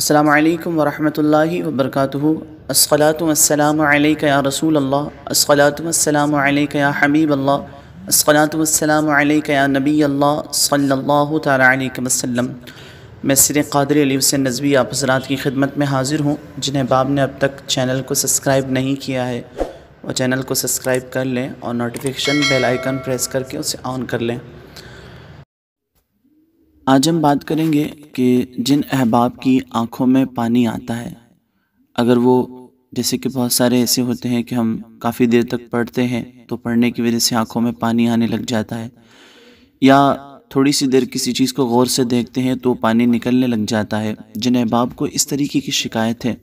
अस्सलामु अलैकुम वरहमतुल्लाहि वबरकातुहू। अस्सलातु वस्सलामु अलैका या रसूल अल्लाह, अस्सलातु वस्सलामु अलैका या हबीब अल्लाह, अस्सलातु वस्सलामु अलैका या नबी अल्लाह सल्लल्लाहु तआला अलैहि वसल्लम। मैं असीर क़ादरी अली हुसैन नज़वी आप हज़रात की खिदमत में हाज़िर हूँ। जिन अहबाब ने अब तक चैनल को सब्सक्राइब नहीं किया है वो चैनल को सब्सक्राइब कर लें और नोटिफिकेशन बेल आइकन प्रेस करके उसे ऑन कर लें। आज हम बात करेंगे कि जिन अहबाब की आँखों में पानी आता है, अगर वो जैसे कि बहुत सारे ऐसे होते हैं कि हम काफ़ी देर तक पढ़ते हैं तो पढ़ने की वजह से आँखों में पानी आने लग जाता है, या थोड़ी सी देर किसी चीज़ को गौर से देखते हैं तो पानी निकलने लग जाता है। जिन अहबाब को इस तरीके की शिकायत है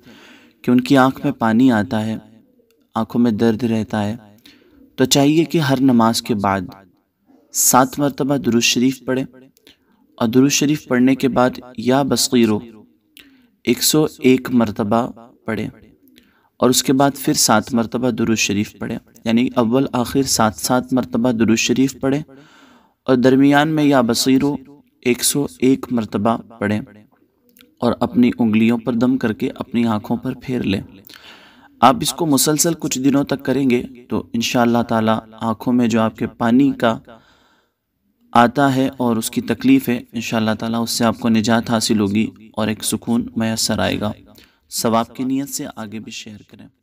कि उनकी आँख में पानी आता है, आँखों में दर्द रहता है, तो चाहिए कि हर नमाज के बाद 7 मरतबा दुरूद शरीफ पढ़े और दुरूद शरीफ पढ़ने के बाद या बस्कीरो 101 मरतबा पढ़े और उसके बाद फिर 7 मरतबा दुरूद शरीफ पढ़े। यानी अव्वल आखिर 7-7 मरतबा दुरूद शरीफ पढ़े और दरमियान में या बस्कीरो 101 मरतबा पढ़े और अपनी उंगलियों पर दम करके अपनी आँखों पर फेर लें। आप इसको मुसलसल कुछ दिनों तक करेंगे तो इंशाअल्लाह ताला आँखों में जो आपके पानी का आता है और उसकी तकलीफ़ है, इंशाअल्लाह ताला उससे आपको निजात हासिल होगी और एक सुकून मैसर आएगा। सवाब की नीयत से आगे भी शेयर करें।